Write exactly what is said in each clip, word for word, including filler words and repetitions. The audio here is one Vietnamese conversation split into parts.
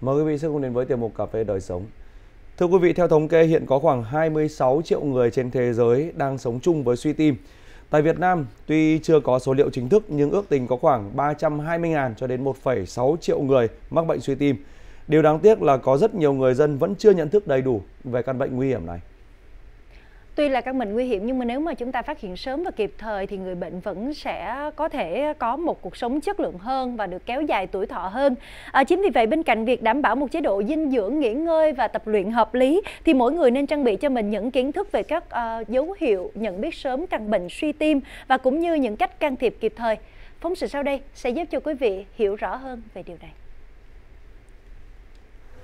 Mời quý vị sẽ cùng đến với tiểu mục Cà phê Đời Sống. Thưa quý vị, theo thống kê hiện có khoảng hai mươi sáu triệu người trên thế giới đang sống chung với suy tim. Tại Việt Nam, tuy chưa có số liệu chính thức nhưng ước tính có khoảng ba trăm hai mươi nghìn cho đến một phẩy sáu triệu người mắc bệnh suy tim. Điều đáng tiếc là có rất nhiều người dân vẫn chưa nhận thức đầy đủ về căn bệnh nguy hiểm này. Tuy là căn bệnh nguy hiểm nhưng mà nếu mà chúng ta phát hiện sớm và kịp thời thì người bệnh vẫn sẽ có thể có một cuộc sống chất lượng hơn và được kéo dài tuổi thọ hơn. À, chính vì vậy bên cạnh việc đảm bảo một chế độ dinh dưỡng, nghỉ ngơi và tập luyện hợp lý thì mỗi người nên trang bị cho mình những kiến thức về các uh, dấu hiệu nhận biết sớm căn bệnh suy tim và cũng như những cách can thiệp kịp thời. Phóng sự sau đây sẽ giúp cho quý vị hiểu rõ hơn về điều này.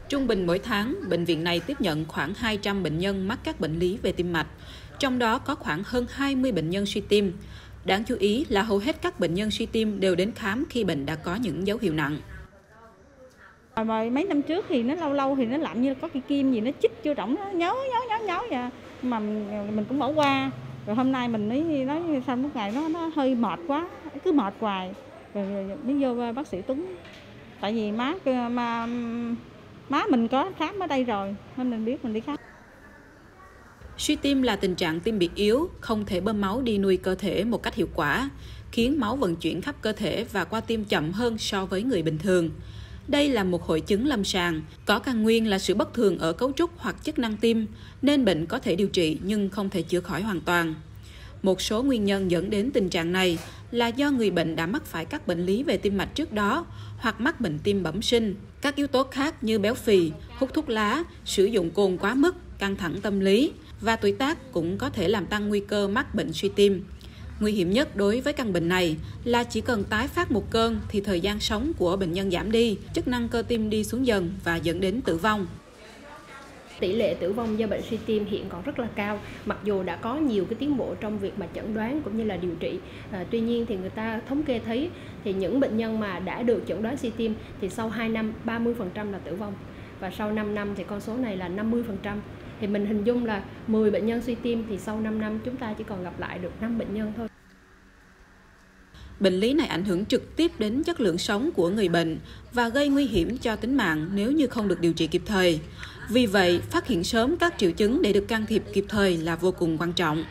Trung bình mỗi tháng, bệnh viện này tiếp nhận khoảng hai trăm bệnh nhân mắc các bệnh lý về tim mạch, trong đó có khoảng hơn hai mươi bệnh nhân suy tim. Đáng chú ý là hầu hết các bệnh nhân suy tim đều đến khám khi bệnh đã có những dấu hiệu nặng. Mấy năm trước thì nó lâu lâu thì nó làm như có cái kim gì nó chích vô rỗng, nó nhớ nhớ nhớ nhớ vậy mà mình cũng bỏ qua. Rồi hôm nay mình mới nói sao một ngày nó nó hơi mệt quá, cứ mệt hoài. Rồi mới vô bác sĩ Tuấn. Tại vì má mà Má mình có khám ở đây rồi, nên mình biết mình đi khám. Suy tim là tình trạng tim bị yếu, không thể bơm máu đi nuôi cơ thể một cách hiệu quả, khiến máu vận chuyển khắp cơ thể và qua tim chậm hơn so với người bình thường. Đây là một hội chứng lâm sàng, có căn nguyên là sự bất thường ở cấu trúc hoặc chức năng tim, nên bệnh có thể điều trị nhưng không thể chữa khỏi hoàn toàn. Một số nguyên nhân dẫn đến tình trạng này là do người bệnh đã mắc phải các bệnh lý về tim mạch trước đó hoặc mắc bệnh tim bẩm sinh. Các yếu tố khác như béo phì, hút thuốc lá, sử dụng cồn quá mức, căng thẳng tâm lý và tuổi tác cũng có thể làm tăng nguy cơ mắc bệnh suy tim. Nguy hiểm nhất đối với căn bệnh này là chỉ cần tái phát một cơn thì thời gian sống của bệnh nhân giảm đi, chức năng cơ tim đi xuống dần và dẫn đến tử vong. Tỷ lệ tử vong do bệnh suy tim hiện còn rất là cao, mặc dù đã có nhiều cái tiến bộ trong việc mà chẩn đoán cũng như là điều trị. À, tuy nhiên thì người ta thống kê thấy thì những bệnh nhân mà đã được chẩn đoán suy tim thì sau hai năm ba mươi phần trăm là tử vong và sau năm năm thì con số này là năm mươi phần trăm. Thì mình hình dung là mười bệnh nhân suy tim thì sau năm năm chúng ta chỉ còn gặp lại được năm bệnh nhân thôi. Bệnh lý này ảnh hưởng trực tiếp đến chất lượng sống của người bệnh và gây nguy hiểm cho tính mạng nếu như không được điều trị kịp thời. Vì vậy, phát hiện sớm các triệu chứng để được can thiệp kịp thời là vô cùng quan trọng.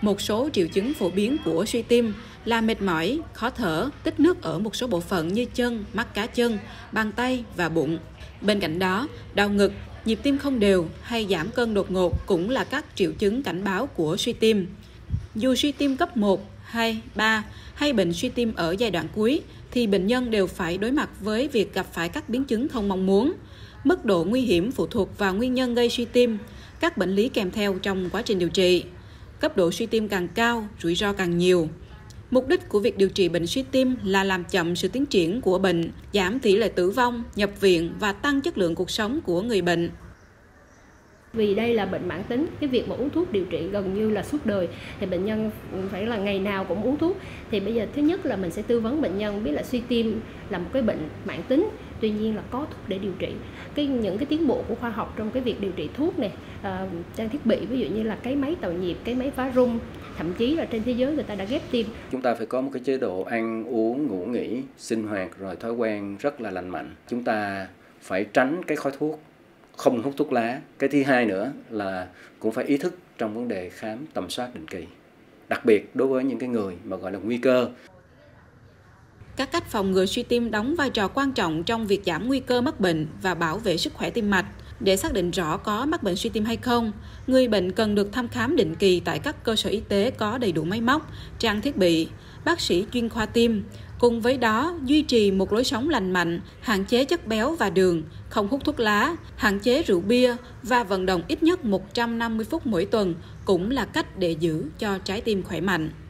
Một số triệu chứng phổ biến của suy tim là mệt mỏi, khó thở, tích nước ở một số bộ phận như chân, mắt cá chân, bàn tay và bụng. Bên cạnh đó, đau ngực, nhịp tim không đều hay giảm cân đột ngột cũng là các triệu chứng cảnh báo của suy tim. Dù suy tim cấp một, hai, ba hay bệnh suy tim ở giai đoạn cuối thì bệnh nhân đều phải đối mặt với việc gặp phải các biến chứng không mong muốn. Mức độ nguy hiểm phụ thuộc vào nguyên nhân gây suy tim, các bệnh lý kèm theo trong quá trình điều trị. Cấp độ suy tim càng cao, rủi ro càng nhiều. Mục đích của việc điều trị bệnh suy tim là làm chậm sự tiến triển của bệnh, giảm tỷ lệ tử vong, nhập viện và tăng chất lượng cuộc sống của người bệnh. Vì đây là bệnh mãn tính, cái việc mà uống thuốc điều trị gần như là suốt đời thì bệnh nhân phải là ngày nào cũng uống thuốc. Thì bây giờ thứ nhất là mình sẽ tư vấn bệnh nhân biết là suy tim là một cái bệnh mãn tính, tuy nhiên là có thuốc để điều trị. Cái những cái tiến bộ của khoa học trong cái việc điều trị thuốc này, à, trang thiết bị ví dụ như là cái máy tạo nhịp, cái máy phá rung, thậm chí là trên thế giới người ta đã ghép tim. Chúng ta phải có một cái chế độ ăn uống, ngủ nghỉ, sinh hoạt rồi thói quen rất là lành mạnh. Chúng ta phải tránh cái khói thuốc, không hút thuốc lá. Cái thứ hai nữa là cũng phải ý thức trong vấn đề khám tầm soát định kỳ, đặc biệt đối với những cái người mà gọi là nguy cơ. Các cách phòng ngừa suy tim đóng vai trò quan trọng trong việc giảm nguy cơ mắc bệnh và bảo vệ sức khỏe tim mạch. Để xác định rõ có mắc bệnh suy tim hay không, người bệnh cần được thăm khám định kỳ tại các cơ sở y tế có đầy đủ máy móc, trang thiết bị, bác sĩ chuyên khoa tim. Cùng với đó, duy trì một lối sống lành mạnh, hạn chế chất béo và đường, không hút thuốc lá, hạn chế rượu bia và vận động ít nhất một trăm năm mươi phút mỗi tuần cũng là cách để giữ cho trái tim khỏe mạnh.